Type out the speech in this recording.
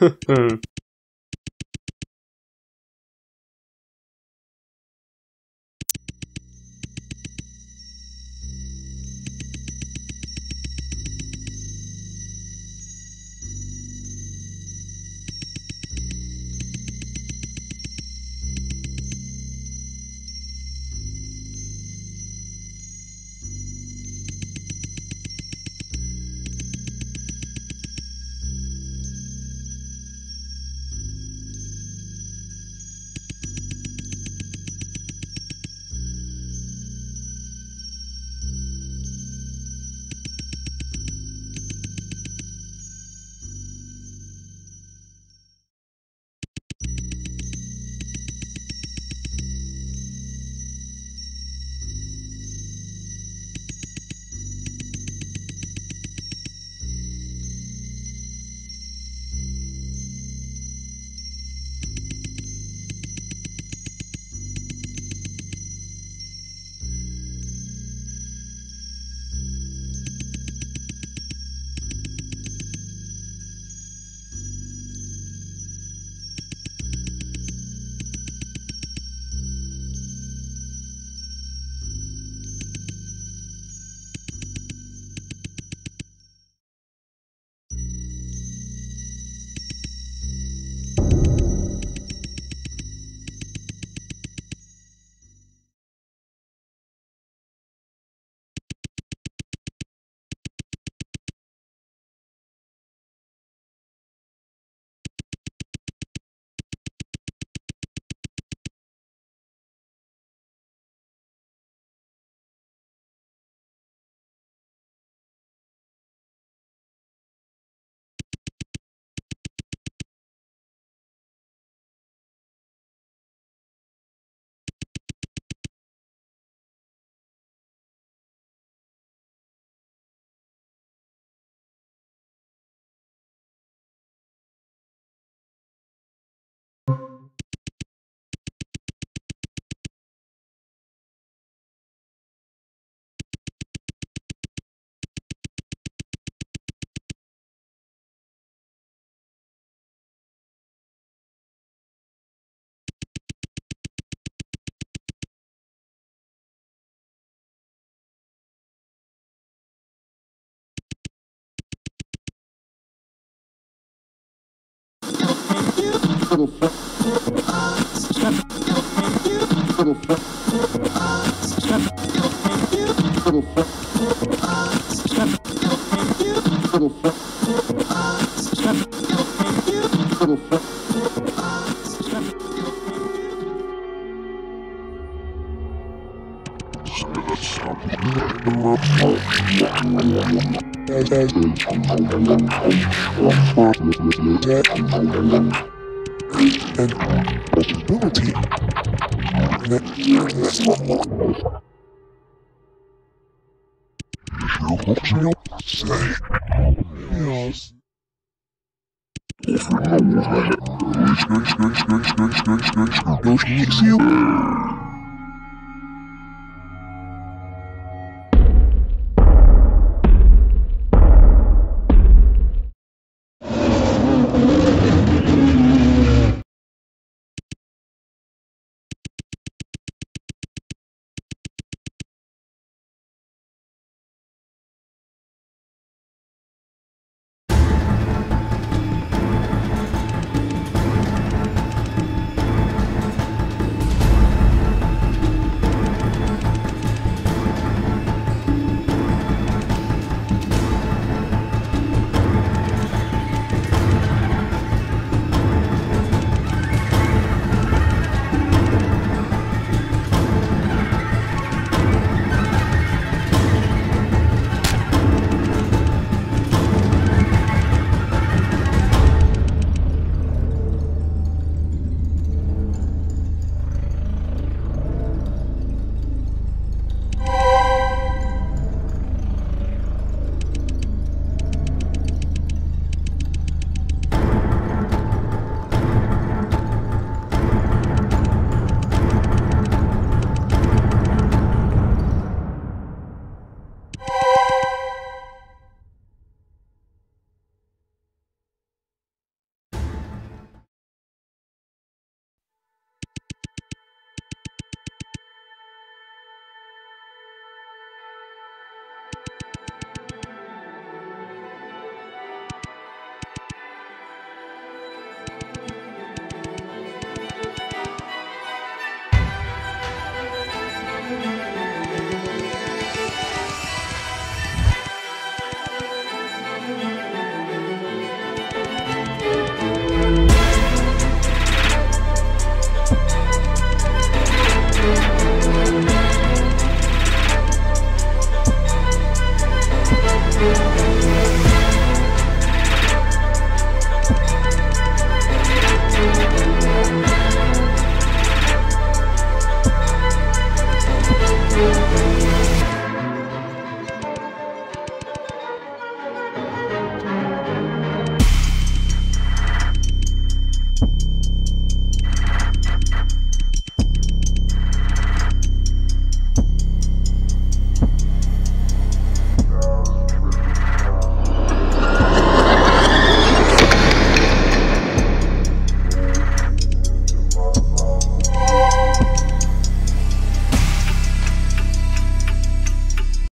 And possibility that